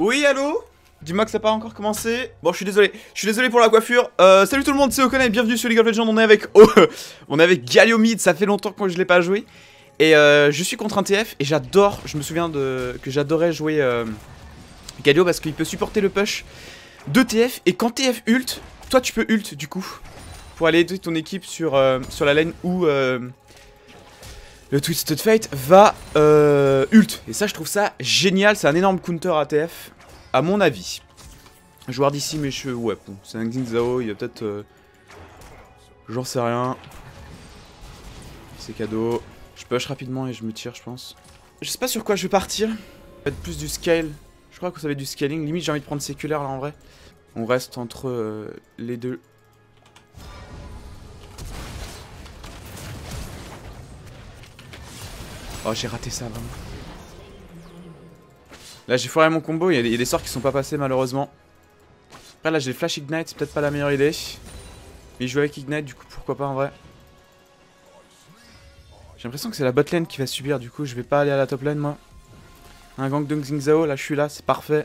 Oui, allô? Dis-moi que ça n'a pas encore commencé. Bon, je suis désolé pour la coiffure. Salut tout le monde, c'est Okonaye, bienvenue sur League of Legends. On est avec Galio Mid, ça fait longtemps que je ne l'ai pas joué. Et je suis contre un TF et j'adore, je me souviens que j'adorais jouer Galio parce qu'il peut supporter le push de TF. Et quand TF ult, toi tu peux ult du coup pour aller aider ton équipe sur la lane où le Twisted Fate va ult. Et ça, je trouve ça génial. C'est un énorme counter ATF, à mon avis. Joueur d'ici, mes cheveux. Ouais, bon, c'est un Xin Zhao. Il y a peut-être. J'en sais rien. C'est cadeau. Je push rapidement et je me tire, je pense. Je sais pas sur quoi je vais partir. Peut-être plus du scale. Je crois que ça va être du scaling. Limite, j'ai envie de prendre séculaire là en vrai. On reste entre les deux. Oh, j'ai raté ça, vraiment. Là, j'ai foiré mon combo. Il y a des sorts qui sont pas passés, malheureusement. Après, là, j'ai le flash ignite. C'est peut-être pas la meilleure idée. Mais je joue avec ignite, du coup, pourquoi pas, en vrai. J'ai l'impression que c'est la bot lane qui va subir, du coup. Je vais pas aller à la top lane, moi. Un gank de Xin Zhao. Là, je suis là. C'est parfait.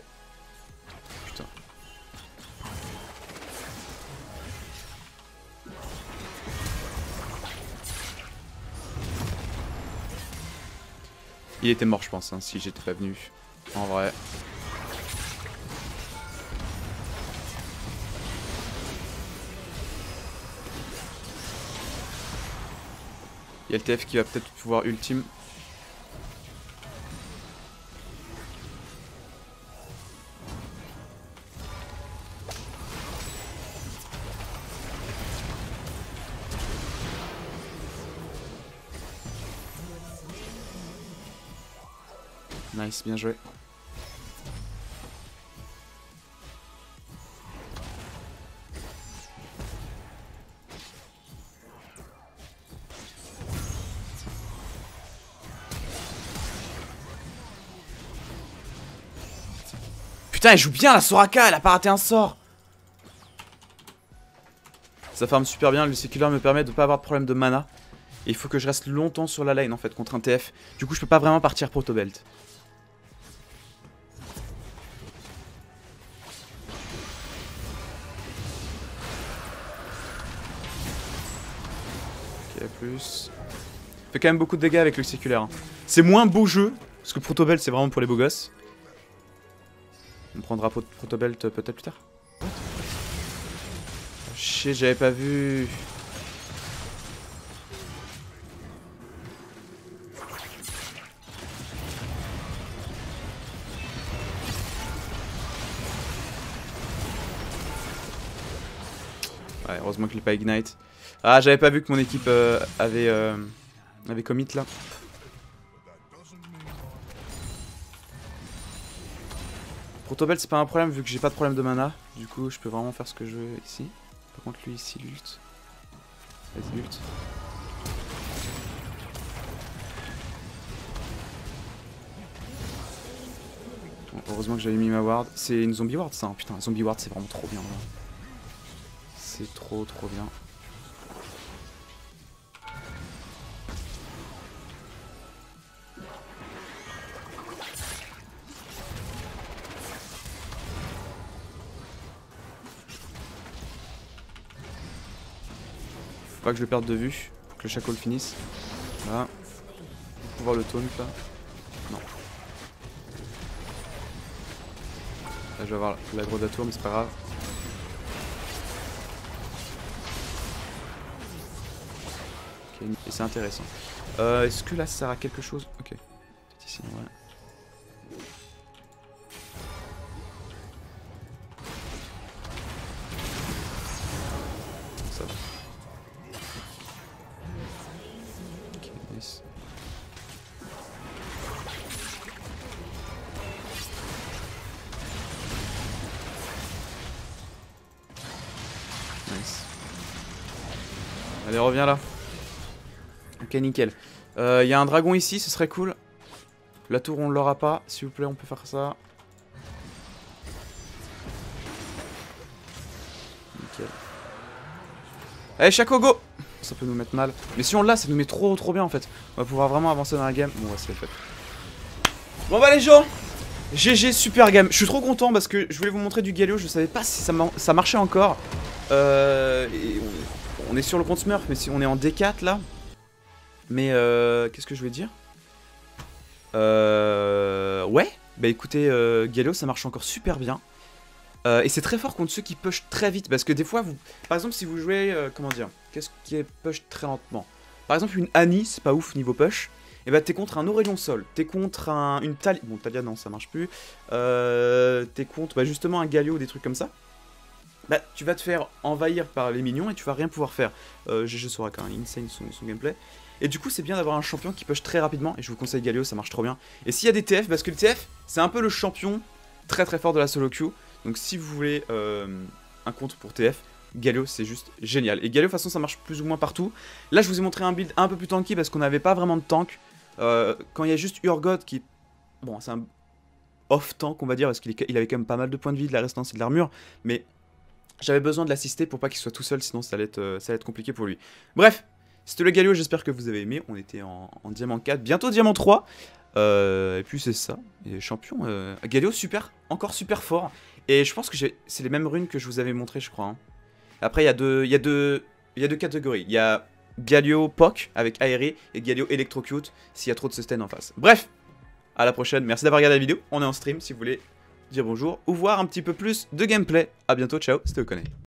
Putain. Il était mort, je pense, hein, si j'étais pas venu. En vrai. Il y a le TF qui va peut-être pouvoir ultime. Nice, bien joué. Putain, elle joue bien la Soraka, elle a pas raté un sort. Ça farme super bien, le séculaire me permet de pas avoir de problème de mana. Et il faut que je reste longtemps sur la lane en fait contre un TF. Du coup je peux pas vraiment partir Protobelt. Plus. Fait quand même beaucoup de dégâts avec le séculaire. Hein. C'est moins beau jeu, parce que Protobelt c'est vraiment pour les beaux gosses. On prendra Protobelt peut-être plus tard. Oh, chier, j'avais pas vu. Ouais, heureusement qu'il n'est pas ignite. Ah, j'avais pas vu que mon équipe avait commit là. Protobelt c'est pas un problème vu que j'ai pas de problème de mana. Du coup je peux vraiment faire ce que je veux ici. Par contre lui ici l'ult. Vas-y l'ult. Bon, heureusement que j'avais mis ma ward. C'est une zombie ward ça, hein. Putain, zombie ward c'est vraiment trop bien là. C'est trop bien. Faut pas que je le perde de vue pour que le Shaco le finisse. Là. Faut voir le taunt là. Non. Là je vais avoir l'aggro de la tour mais c'est pas grave. Ok, et c'est intéressant. Est-ce que là ça sert à quelque chose? Ok. Peut-être ici, voilà. Ça va. Nice. Allez, reviens là. Ok, nickel. Y a un dragon ici, ce serait cool. La tour, on l'aura pas. S'il vous plaît, on peut faire ça. Nickel. Allez, Shaco, go! Ça peut nous mettre mal. Mais si on l'a, ça nous met trop bien en fait. On va pouvoir vraiment avancer dans la game. Bon, ouais, c'est fait. Bon, bah les gens, GG, super game. Je suis trop content parce que je voulais vous montrer du Galio. Je savais pas si ça marchait encore. Et on est sur le compte Smurf, mais si on est en D4 là. Mais qu'est-ce que je voulais dire? Ouais, bah écoutez, Galio ça marche encore super bien. Et c'est très fort contre ceux qui push très vite. Parce que des fois, vous, par exemple, si vous jouez, comment dire, qu'est-ce qui est push très lentement? Par exemple, une Annie, c'est pas ouf niveau push. Et bah t'es contre un Aurélion Sol, t'es contre une Talia, bon Talia non ça marche plus, t'es contre bah, justement un Galio, des trucs comme ça, bah tu vas te faire envahir par les minions et tu vas rien pouvoir faire. GG Soraka, hein, insane son gameplay. Et du coup c'est bien d'avoir un champion qui push très rapidement, et je vous conseille Galio, ça marche trop bien. Et s'il y a des TF, parce que le TF c'est un peu le champion très très fort de la solo queue, donc si vous voulez un compte pour TF, Galio c'est juste génial. Et Galio de toute façon ça marche plus ou moins partout. Là je vous ai montré un build un peu plus tanky parce qu'on n'avait pas vraiment de tank. Quand il y a juste Urgot qui... Bon, c'est un off-tank, on va dire, parce qu'il avait quand même pas mal de points de vie, de la résistance et de l'armure. Mais j'avais besoin de l'assister pour pas qu'il soit tout seul, sinon ça allait être compliqué pour lui. Bref, c'était le Galio, j'espère que vous avez aimé. On était en Diamant 4, bientôt Diamant 3. Et puis c'est ça, et champion. Galio, super, encore super fort. Et je pense que c'est les mêmes runes que je vous avais montré, je crois. Hein. Après, il y a deux catégories. Il y a... Galio POC avec Aerie et Galio Electrocute s'il y a trop de sustain en face. Bref, à la prochaine, merci d'avoir regardé la vidéo, on est en stream si vous voulez dire bonjour ou voir un petit peu plus de gameplay. A bientôt, ciao, c'était Okonaye.